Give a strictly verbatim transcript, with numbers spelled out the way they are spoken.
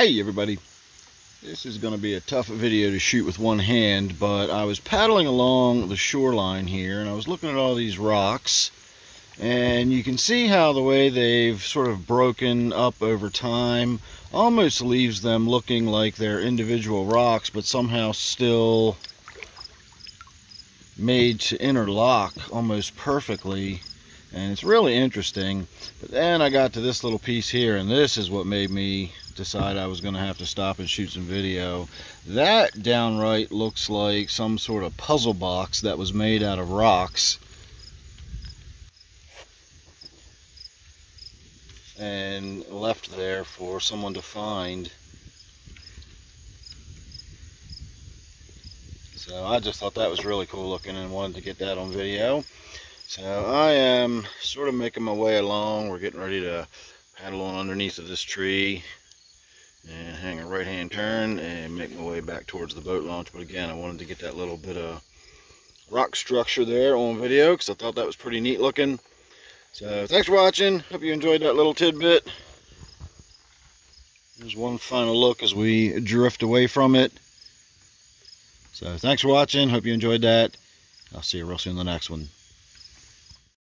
Hey everybody, this is going to be a tough video to shoot with one hand, but I was paddling along the shoreline here and I was looking at all these rocks, and you can see how the way they've sort of broken up over time almost leaves them looking like they're individual rocks, but somehow still made to interlock almost perfectly. And it's really interesting. But then I got to this little piece here, and this is what made me decide I was going to have to stop and shoot some video. That downright looks like some sort of puzzle box that was made out of rocks. And left there for someone to find. So I just thought that was really cool looking and wanted to get that on video. So I am sort of making my way along. We're getting ready to paddle on underneath of this tree and hang a right hand turn and make my way back towards the boat launch. But again, I wanted to get that little bit of rock structure there on video because I thought that was pretty neat looking. So thanks for watching. Hope you enjoyed that little tidbit. Here's one final look as we drift away from it. So thanks for watching. Hope you enjoyed that. I'll see you real soon in the next one.